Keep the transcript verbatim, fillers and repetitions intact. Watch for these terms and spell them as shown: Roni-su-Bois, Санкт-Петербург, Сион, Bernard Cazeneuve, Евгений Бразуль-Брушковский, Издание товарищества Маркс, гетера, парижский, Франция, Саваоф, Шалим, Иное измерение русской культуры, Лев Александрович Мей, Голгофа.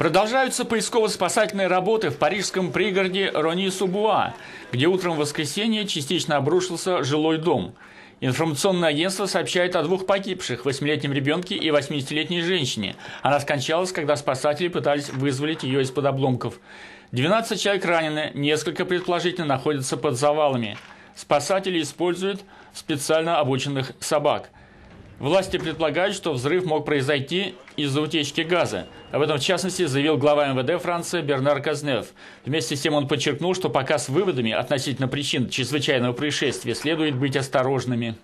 Продолжаются поисково-спасательные работы в парижском пригороде Рони-су-Буа, где утром в воскресенье частично обрушился жилой дом. Информационное агентство сообщает о двух погибших – восьмилетнем ребенке и восьмидесятилетней женщине. Она скончалась, когда спасатели пытались вызволить ее из-под обломков. двенадцать человек ранены, несколько предположительно находятся под завалами. Спасатели используют специально обученных собак. Власти предполагают, что взрыв мог произойти из-за утечки газа. Об этом, в частности, заявил глава эм вэ дэ Франции Бернар Казнев. Вместе с тем он подчеркнул, что пока с выводами относительно причин чрезвычайного происшествия следует быть осторожными.